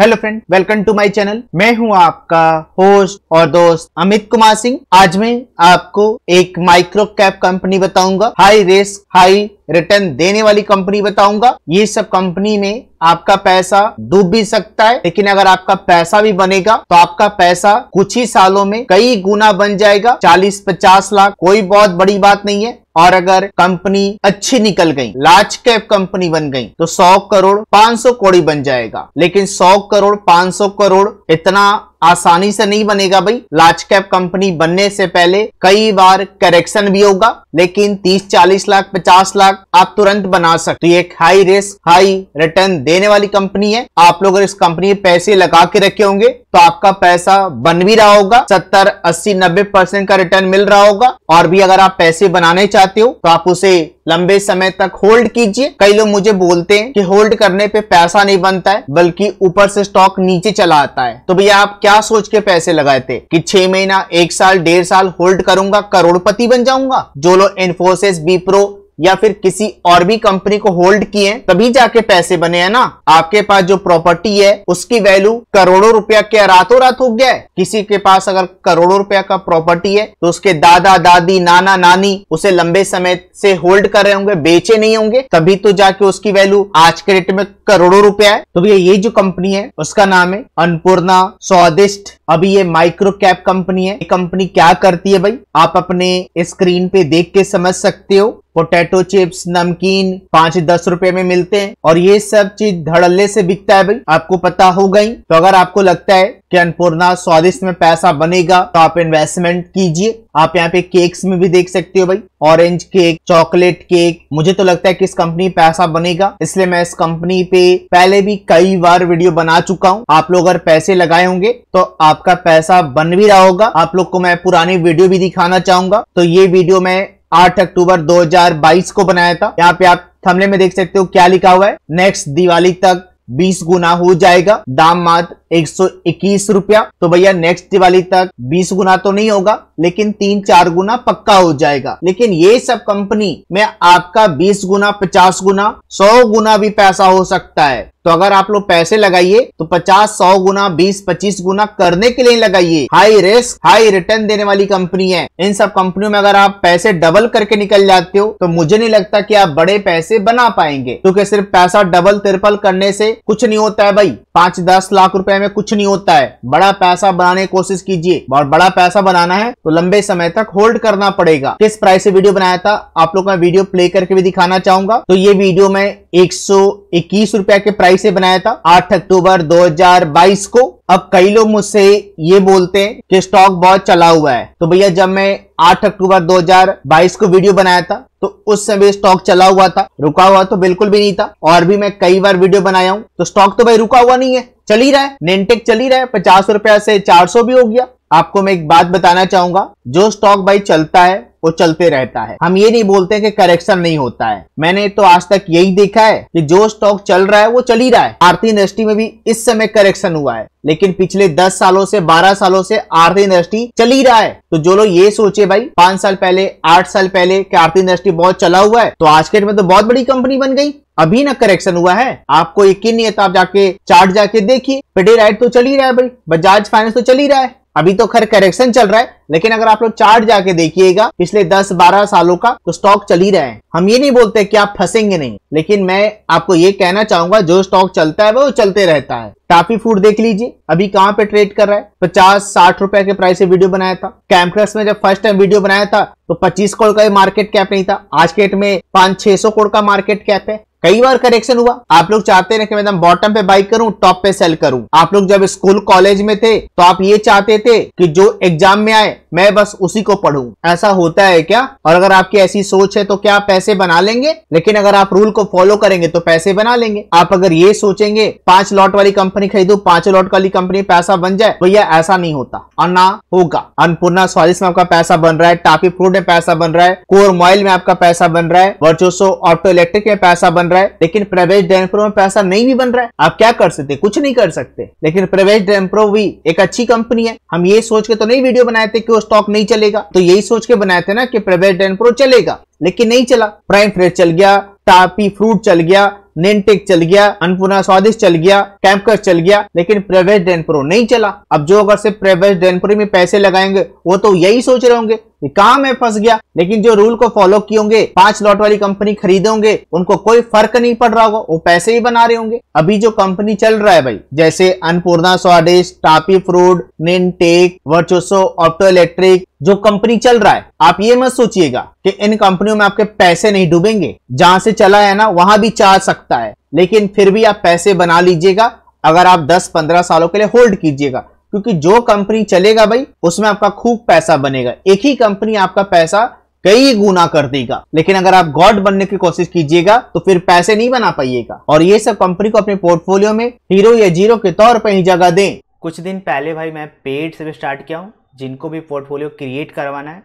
Hello friend, welcome to my channel. मैं हूं आपका होस्ट और दोस्त अमित कुमार सिंह। आज मैं आपको एक माइक्रो कैप कंपनी बताऊंगा, हाई रिस्क हाई रिटर्न देने वाली कंपनी बताऊंगा। ये सब कंपनी में आपका पैसा डूब भी सकता है, लेकिन अगर आपका पैसा भी बनेगा तो आपका पैसा कुछ ही सालों में कई गुना बन जाएगा, 40-50 लाख, कोई बहुत बड़ी बात नहीं है। और अगर कंपनी अच्छी निकल गई, लार्ज कैप कंपनी बन गई, तो 100 करोड़ 500 करोड़ बन जाएगा। लेकिन 100 करोड़ 500 करोड़ इतना आसानी से नहीं बनेगा भाई। लार्ज कैप कंपनी बनने से पहले कई बार करेक्शन भी होगा, लेकिन 30-40 लाख 50 लाख आप तुरंत बना सकते। ये एक हाई रिस्क हाई रिटर्न देने वाली कंपनी है। आप लोग अगर इस कंपनी में पैसे लगा के रखे होंगे तो आपका पैसा बन भी रहा होगा, 70-80-90% का रिटर्न मिल रहा होगा। और भी अगर आप पैसे बनाने चाहते हो तो आप उसे लंबे समय तक होल्ड कीजिए। कई लोग मुझे बोलते हैं कि होल्ड करने पे पैसा नहीं बनता है, बल्कि ऊपर से स्टॉक नीचे चला आता है। तो भैया आप क्या सोच के पैसे लगाए थे कि 6 महीना 1 साल 1.5 साल होल्ड करूंगा, करोड़पति बन जाऊंगा? जो लोग इनफोसिस, बीप्रो या फिर किसी और भी कंपनी को होल्ड किए तभी जाके पैसे बने हैं ना। आपके पास जो प्रॉपर्टी है उसकी वैल्यू करोड़ों रुपया क्या रातों रात हो गया है? किसी के पास अगर करोड़ों रुपया का प्रॉपर्टी है तो उसके दादा दादी नाना नानी उसे लंबे समय से होल्ड कर रहे होंगे, बेचे नहीं होंगे, तभी तो जाके उसकी वैल्यू आज के रेट में करोड़ों रुपया है। तो भैया ये जो कंपनी है उसका नाम है अन्नपूर्णा स्वादिष्ट। अभी ये माइक्रो कैप कंपनी है। ये कंपनी क्या करती है भाई, आप अपने स्क्रीन पे देख के समझ सकते हो। पोटैटो चिप्स, नमकीन 5-10 रुपए में मिलते हैं और ये सब चीज धड़ल्ले से बिकता है भाई, आपको पता होगा ही। तो अगर आपको लगता है कि अन्नपूर्णा स्वादिष्ट में पैसा बनेगा तो आप इन्वेस्टमेंट कीजिए। आप यहाँ पे केक्स में भी देख सकते हो भाई, ऑरेंज केक, चॉकलेट केक। मुझे तो लगता है कि इस कंपनी पैसा बनेगा, इसलिए मैं इस कंपनी पे पहले भी कई बार वीडियो बना चुका हूँ। आप लोग अगर पैसे लगाए होंगे तो आपका पैसा बन भी रहा होगा। आप लोग को मैं पुरानी वीडियो भी दिखाना चाहूंगा। तो ये वीडियो मैं 8 अक्टूबर 2022 को बनाया था। यहाँ पे आप थंबनेल में देख सकते हो क्या लिखा हुआ है, नेक्स्ट दिवाली तक 20 गुना हो जाएगा, दाम मात्र 121 रुपया। तो भैया नेक्स्ट दिवाली तक 20 गुना तो नहीं होगा, लेकिन 3-4 गुना पक्का हो जाएगा। लेकिन ये सब कंपनी में आपका 20 गुना 50 गुना 100 गुना भी पैसा हो सकता है। तो अगर आप लोग पैसे लगाइए तो 50-100 गुना 20-25 गुना करने के लिए लगाइए। हाई रिस्क हाई रिटर्न देने वाली कंपनी है। इन सब कंपनियों में अगर आप पैसे डबल करके निकल जाते हो तो मुझे नहीं लगता कि आप बड़े पैसे बना पाएंगे, क्योंकि सिर्फ पैसा डबल ट्रिपल करने से कुछ नहीं होता है भाई। 5-10 लाख रुपए में कुछ नहीं होता है। बड़ा पैसा बनाने की कोशिश कीजिए, और बड़ा पैसा बनाना है तो लंबे समय तक होल्ड करना पड़ेगा। किस प्राइस से वीडियो बनाया था आप लोग का वीडियो प्ले करके भी दिखाना चाहूंगा। तो ये वीडियो मैं 121 रुपया के प्राइस से बनाया था 8 अक्टूबर 2022 को। अब कई लोग मुझसे ये बोलते हैं कि स्टॉक बहुत चला हुआ है। तो भैया जब मैं 8 अक्टूबर 2022 को वीडियो बनाया था तो उस समय स्टॉक चला हुआ था, रुका हुआ तो बिल्कुल भी नहीं था। और भी मैं कई बार वीडियो बनाया हूँ, तो स्टॉक तो भाई रुका हुआ नहीं है, चल ही रहा है। नैनटेक चल ही रहा है, 50 रुपया से 400 भी हो गया। आपको मैं एक बात बताना चाहूंगा, जो स्टॉक भाई चलता है वो चलते रहता है। हम ये नहीं बोलते कि करेक्शन नहीं होता है। मैंने तो आज तक यही देखा है कि जो स्टॉक चल रहा है वो चल ही रहा है। आरती इंडस्ट्री में भी इस समय करेक्शन हुआ है, लेकिन पिछले 10 सालों से 12 सालों से आरती इंडस्ट्री चल ही रहा है। तो जो लोग ये सोचे भाई 5 साल पहले 8 साल पहले कि आरती इंडस्ट्री बहुत चला हुआ है तो आज के डेट में तो बहुत बड़ी कंपनी बन गई, अभी ना करेक्शन हुआ है, आपको यकीन नहीं है तो आप जाके चार्ट जाके देखिए। पिटे राइट तो चल ही रहा है भाई, बजाज फाइनेंस तो चल ही रहा है। अभी तो खैर करेक्शन चल रहा है, लेकिन अगर आप लोग चार्ट जाके देखिएगा पिछले 10-12 सालों का, तो स्टॉक चल ही रहा है। हम ये नहीं बोलते कि आप फंसेंगे नहीं, लेकिन मैं आपको ये कहना चाहूंगा जो स्टॉक चलता है वो चलते रहता है। टॉफी फूड देख लीजिए, अभी कहाँ पे ट्रेड कर रहा है, 50-60 रुपए के प्राइस से वीडियो बनाया था। कैम्पस में जब फर्स्ट टाइम वीडियो बनाया था तो 25 करोड़ का मार्केट कैप नहीं था, आज के डेट में 500-600 करोड़ का मार्केट कैप है। कई बार करेक्शन हुआ। आप लोग चाहते हैं कि मैं बॉटम पे बाई करूं, टॉप पे सेल करूं। आप लोग जब स्कूल कॉलेज में थे तो आप ये चाहते थे कि जो एग्जाम में आए मैं बस उसी को पढूं। ऐसा होता है क्या? और अगर आपकी ऐसी सोच है तो क्या आप पैसे बना लेंगे? लेकिन अगर आप रूल को फॉलो करेंगे तो पैसे बना लेंगे। आप अगर ये सोचेंगे 5 लॉट वाली कंपनी खरीदू, 5 लॉट वाली कंपनी पैसा बन जाए, भैया ऐसा नहीं होता और ना होगा। अन्नपूर्णा स्वादिष्ट में आपका पैसा बन रहा है, टॉफी फूड में पैसा बन रहा है, कोर मोबाइल में आपका पैसा बन रहा है, वर्चुअसो ऑटो इलेक्ट्रिक में पैसा बन रहा है, लेकिन प्रवेश डेनप्रो में पैसा नहीं भी बन रहा है। आप क्या कर सकते? कुछ नहीं कर सकते। लेकिन प्रवेश डेनप्रो भी एक अच्छी कंपनी है। हम ये सोच के तो नहीं वीडियो बनाए थे कि वो स्टॉक नहीं चलेगा, तो यही सोच के बनाए थे ना कि प्रवेश डेनप्रो चलेगा, लेकिन नहीं चला। प्राइम फ्रेड चल गया, टॉफी फ्रूट चल गया, नैनटेक चल गया, अन्नपूर्णा स्वादिष्ट चल गया, कैंपस चल गया, लेकिन प्रवेश डेनप्रो नहीं चला। अब जो अगर से प्रवेश डेनप्रो में पैसे लगाएंगे वो तो यही सोच रहे होंगे कहां मैं फंस गया, लेकिन जो रूल को फॉलो किए होंगे, 5 लॉट वाली कंपनी खरीदे होंगे, उनको कोई फर्क नहीं पड़ रहा होगा, वो पैसे ही बना रहे होंगे। अभी जो कंपनी चल रहा है भाई, जैसे Annapurna Swadisht, toffee food, नैनटेक, virtuoso auto electric, जो कंपनी चल रहा है, आप ये मत सोचिएगा कि इन कंपनियों में आपके पैसे नहीं डूबेंगे। जहां से चला है ना वहां भी चाह सकता है, लेकिन फिर भी आप पैसे बना लीजिएगा अगर आप 10-15 सालों के लिए होल्ड कीजिएगा, क्योंकि जो कंपनी चलेगा भाई उसमें आपका खूब पैसा बनेगा। एक ही कंपनी आपका पैसा कई गुना कर देगा, लेकिन अगर आप गॉड बनने की कोशिश कीजिएगा तो फिर पैसे नहीं बना पाइएगा। और ये सब कंपनी को अपने पोर्टफोलियो में हीरो या जीरो के तौर पर ही जगह दें। कुछ दिन पहले भाई मैं पेड से भी स्टार्ट किया हूँ, जिनको भी पोर्टफोलियो क्रिएट करवाना है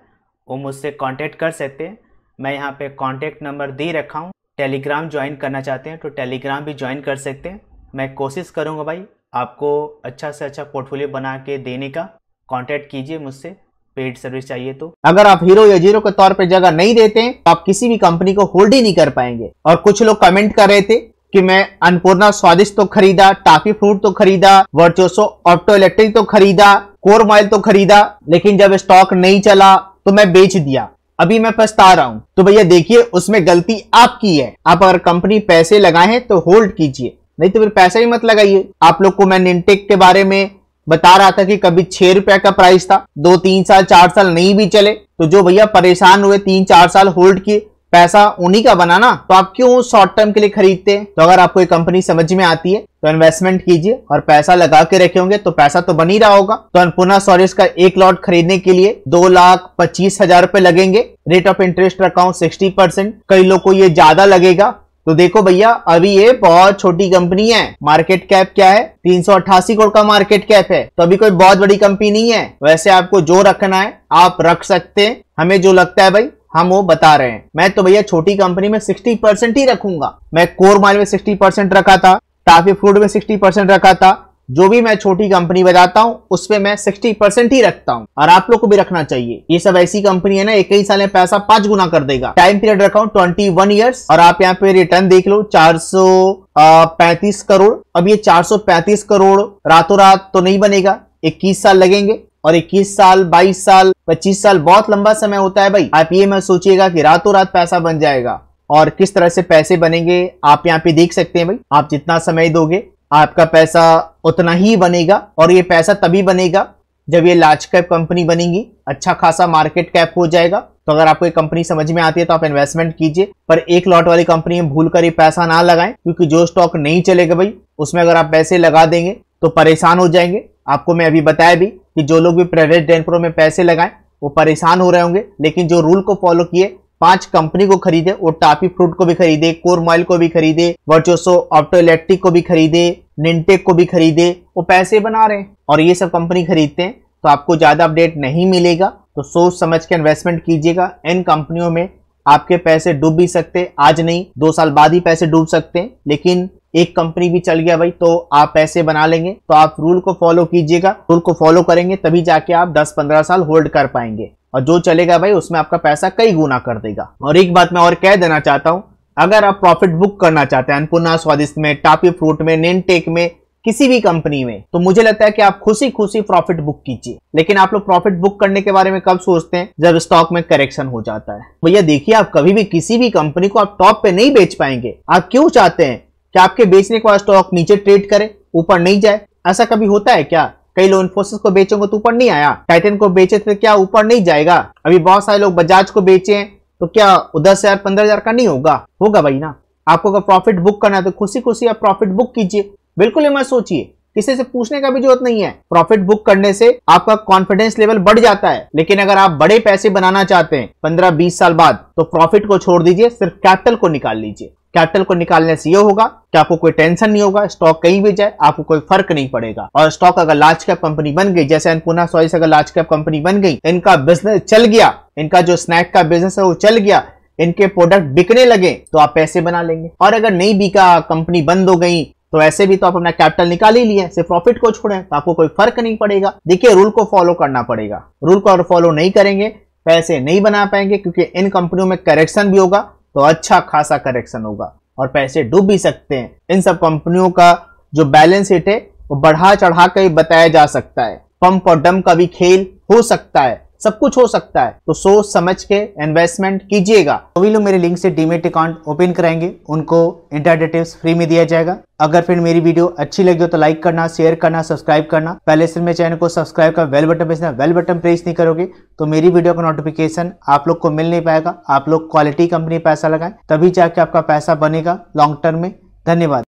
वो मुझसे कॉन्टेक्ट कर सकते हैं। मैं यहाँ पे कॉन्टेक्ट नंबर दे रखा हूँ, टेलीग्राम ज्वाइन करना चाहते हैं तो टेलीग्राम भी ज्वाइन कर सकते हैं। मैं कोशिश करूँगा भाई आपको अच्छा से अच्छा पोर्टफोलियो बना के देने का। कांटेक्ट कीजिए मुझसे, पेड सर्विस चाहिए तो। अगर आप हीरो या जीरो के तौर पे जगह नहीं देते हैं तो आप किसी भी कंपनी को होल्ड ही नहीं कर पाएंगे। और कुछ लोग कमेंट कर रहे थे कि मैं अन्नपूर्णा स्वादिष्ट तो खरीदा, टॉफी फूड तो खरीदा, वर्चुअसो ऑटो इलेक्ट्रिक तो खरीदा, कोर मोबाइल तो खरीदा, लेकिन जब स्टॉक नहीं चला तो मैं बेच दिया, अभी मैं पछता रहा हूँ। तो भैया देखिए, उसमें गलती आपकी है। आप अगर कंपनी पैसे लगाए हैं तो होल्ड कीजिए, नहीं तो फिर पैसा ही मत लगाइए। आप लोग को मैं नैनटेक के बारे में बता रहा था कि कभी 6 रुपए का प्राइस था, 2-3 साल 4 साल नहीं भी चले तो जो भैया परेशान हुए, 3-4 साल होल्ड किए, पैसा उन्हीं का बनाना। तो आप क्यों शॉर्ट टर्म के लिए खरीदते हैं? तो अगर आपको ये कंपनी समझ में आती है तो इन्वेस्टमेंट कीजिए और पैसा लगा के रखे होंगे तो पैसा तो बन ही रहा होगा। तो अन्नपूर्णा स्वादिष्ट का 1 लॉट खरीदने के लिए 2,25,000 रुपए लगेंगे। रेट ऑफ इंटरेस्ट रखा हूँ 60%, कई लोग को ये ज्यादा लगेगा। तो देखो भैया, अभी ये बहुत छोटी कंपनी है, मार्केट कैप क्या है, 388 करोड़ का मार्केट कैप है, तो अभी कोई बहुत बड़ी कंपनी नहीं है। वैसे आपको जो रखना है आप रख सकते हैं, हमें जो लगता है भाई हम वो बता रहे हैं। मैं तो भैया छोटी कंपनी में 60% ही रखूंगा। मैं कोर मोबाइल में 60% रखा था, टॉफी फूड में 60% रखा था। जो भी मैं छोटी कंपनी बताता हूँ उसपे मैं 60% ही रखता हूँ, और आप लोग को भी रखना चाहिए। ये सब ऐसी कंपनी है ना, एक ही साल में पैसा 5 गुना कर देगा। टाइम पीरियड रखा हूँ 21 ईयर्स, और आप यहाँ पे रिटर्न देख लो 435 करोड़। अब ये 435 करोड़ रातों रात तो नहीं बनेगा, 21 साल लगेंगे, और 21 साल, 22 साल, 25 साल बहुत लंबा समय होता है भाई। आप ये मत सोचिएगा कि रातों रात पैसा बन जाएगा। और किस तरह से पैसे बनेंगे आप यहाँ पे देख सकते हैं भाई। आप जितना समय दोगे आपका पैसा उतना ही बनेगा, और ये पैसा तभी बनेगा जब ये लार्ज कैप कंपनी बनेगी, अच्छा खासा मार्केट कैप हो जाएगा। तो अगर आपको ये कंपनी समझ में आती है तो आप इन्वेस्टमेंट कीजिए, पर 1 लॉट वाली कंपनी में भूल कर ये पैसा ना लगाएं, क्योंकि जो स्टॉक नहीं चलेगा भाई उसमें अगर आप पैसे लगा देंगे तो परेशान हो जाएंगे। आपको मैं अभी बताया भी कि जो लोग भी प्रवेश डेनप्रो में पैसे लगाए वो परेशान हो रहे होंगे, लेकिन जो रूल को फॉलो किए, 5 कंपनी को खरीदे, वो टॉफी फ्रूट को भी खरीदे, कोर मोबाइल को भी खरीदे, वर्चुअसो ऑप्टो इलेक्ट्रिक को भी खरीदे, नैनटेक को भी खरीदे, वो पैसे बना रहे हैं। और ये सब कंपनी खरीदते हैं तो आपको ज्यादा अपडेट नहीं मिलेगा, तो सोच समझ के इन्वेस्टमेंट कीजिएगा। इन कंपनियों में आपके पैसे डूब भी सकते, आज नहीं 2 साल बाद ही पैसे डूब सकते हैं, लेकिन एक कंपनी भी चल गया भाई तो आप पैसे बना लेंगे। तो आप रूल को फॉलो कीजिएगा, रूल को फॉलो करेंगे तभी जाके आप 10-15 साल होल्ड कर पाएंगे, और जो चलेगा भाई उसमें आपका पैसा कई गुना कर देगा। और एक बात मैं और कह देना चाहता हूँ, अगर आप प्रॉफिट बुक करना चाहते हैं अन्नपूर्णा स्वादिष्ट में, टॉफी फ्रूट में, नैनटेक में, किसी भी कंपनी में, तो मुझे लगता है कि आप खुशी खुशी प्रॉफिट बुक कीजिए। लेकिन आप लोग प्रॉफिट बुक करने के बारे में कब सोचते हैं? जब स्टॉक में करेक्शन हो जाता है। भैया देखिए, आप कभी भी किसी भी कंपनी को आप टॉप पे नहीं बेच पाएंगे। आप क्यों चाहते हैं कि आपके बेचने के बाद स्टॉक नीचे ट्रेड करे, ऊपर नहीं जाए? ऐसा कभी होता है क्या? कई लोग इनफोसिस को बेचेंगे तो ऊपर नहीं आया, टाइटन को बेचे तो क्या ऊपर नहीं जाएगा? अभी बहुत सारे लोग बजाज को बेचे हैं तो क्या 10,000-15,000 का नहीं होगा? होगा भाई ना। आपको अगर प्रॉफिट बुक करना है तो खुशी खुशी आप प्रॉफिट बुक कीजिए, बिल्कुल ये मत सोचिए, किसी से पूछने का भी जरूरत नहीं है। प्रॉफिट बुक करने से आपका कॉन्फिडेंस लेवल बढ़ जाता है। लेकिन अगर आप बड़े पैसे बनाना चाहते हैं 15-20 साल बाद, तो प्रॉफिट को छोड़ दीजिए, सिर्फ कैपिटल को निकाल लीजिए। कैपिटल को निकालने से ये होगा कि आपको कोई टेंशन नहीं होगा, स्टॉक कहीं भी जाए आपको कोई फर्क नहीं पड़ेगा। और स्टॉक अगर लार्ज कैप कंपनी बन गई, जैसे अन्नपूर्णा स्वादिष्ट अगर लार्ज कैप कंपनी बन गई, इनका बिजनेस चल गया, इनका जो स्नैक का बिजनेस है वो चल गया, इनके प्रोडक्ट बिकने लगे, तो आप पैसे बना लेंगे। और अगर नहीं बिका, कंपनी बंद हो गई, तो ऐसे भी तो आप अपना कैपिटल निकाल ही लिए, सिर्फ प्रॉफिट को छोड़ें, तो आपको कोई फर्क नहीं पड़ेगा। देखिए, रूल को फॉलो करना पड़ेगा। रूल को अगर फॉलो नहीं करेंगे पैसे नहीं बना पाएंगे, क्योंकि इन कंपनियों में करेक्शन भी होगा तो अच्छा खासा करेक्शन होगा। और पैसे डूब भी सकते हैं। इन सब कंपनियों का जो बैलेंस शीट है वो बढ़ा चढ़ा कर ही बताया जा सकता है। पंप और डंप का भी खेल हो सकता है, सब कुछ हो सकता है, तो सोच समझ के इन्वेस्टमेंट कीजिएगा। सभी लोग मेरे लिंक से डीमेट अकाउंट ओपन कराएंगे उनको इंट्राडे टिप्स फ्री में दिया जाएगा। अगर फिर मेरी वीडियो अच्छी लगी हो तो लाइक करना, शेयर करना, सब्सक्राइब करना। पहले से मेरे चैनल को सब्सक्राइब कर बेल बटन प्रेस करना। बेल बटन प्रेस नहीं करोगे तो मेरी वीडियो का नोटिफिकेशन आप लोग को मिल नहीं पाएगा। आप लोग क्वालिटी कंपनी पैसा लगाए तभी जाके आपका पैसा बनेगा लॉन्ग टर्म में। धन्यवाद।